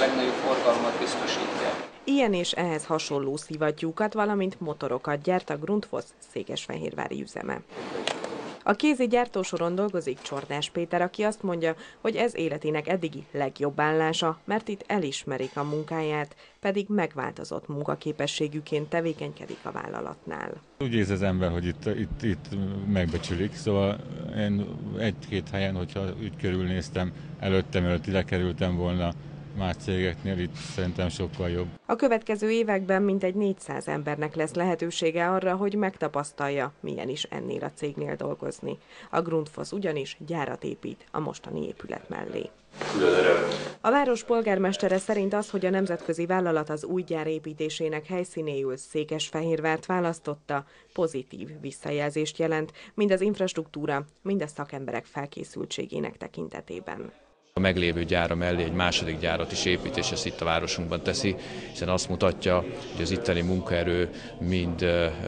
legnagyobb forgalmat biztosítják. Ilyen és ehhez hasonló szivattyúkat, valamint motorokat gyárt a Grundfos székesfehérvári üzeme. A kézi gyártósoron dolgozik Csordás Péter, aki azt mondja, hogy ez életének eddigi legjobb állása, mert itt elismerik a munkáját, pedig megváltozott munkaképességűként tevékenykedik a vállalatnál. Úgy érzi az ember, hogy itt megbecsülik, szóval én egy-két helyen, hogyha úgy körülnéztem, előtt ide kerültem volna, más cégeknél itt szerintem sokkal jobb. A következő években mintegy 400 embernek lesz lehetősége arra, hogy megtapasztalja, milyen is ennél a cégnél dolgozni. A Grundfos ugyanis gyárat épít a mostani épület mellé. A város polgármestere szerint az, hogy a nemzetközi vállalat az új gyár építésének helyszínéül Székesfehérvárt választotta, pozitív visszajelzést jelent, mind az infrastruktúra, mind a szakemberek felkészültségének tekintetében. A meglévő gyára mellé egy második gyárat is épít, és ezt itt a városunkban teszi, hiszen azt mutatja, hogy az itteni munkaerő mind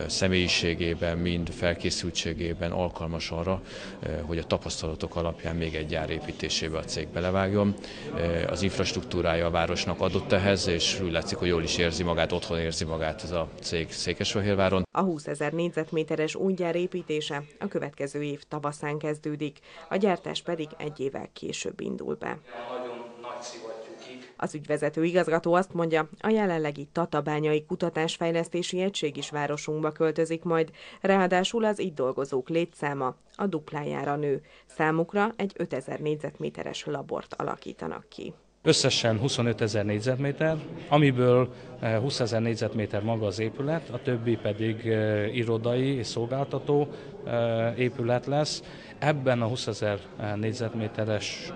személyiségében, mind felkészültségében alkalmas arra, hogy a tapasztalatok alapján még egy gyár építésébe a cég belevágjon. Az infrastruktúrája a városnak adott ehhez, és úgy látszik, hogy jól is érzi magát, otthon érzi magát ez a cég Székesfehérváron. A 20 000 négyzetméteres új gyár építése a következő év tavaszán kezdődik, a gyártás pedig egy évvel később indul be. Az ügyvezető igazgató azt mondja, a jelenlegi tatabányai kutatásfejlesztési egység is városunkba költözik majd, ráadásul az itt dolgozók létszáma a duplájára nő. Számukra egy 5000 négyzetméteres labort alakítanak ki. Összesen 25 000 négyzetméter, amiből 20 000 négyzetméter maga az épület, a többi pedig irodai és szolgáltató épület lesz. Ebben a 20 000 négyzetméteres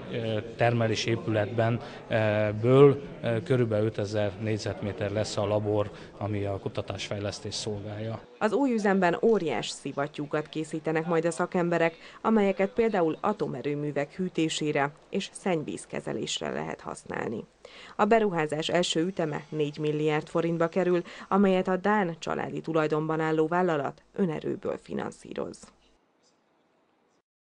termelés épületből körülbelül 5 000 négyzetméter lesz a labor, ami a kutatásfejlesztés szolgálja. Az új üzemben óriás szivattyúkat készítenek majd a szakemberek, amelyeket például atomerőművek hűtésére és szennyvízkezelésre lehet használni. A beruházás első üteme 4 milliárd forintba kerül, amelyet a dán családi tulajdonban álló vállalat önerőből finanszíroz.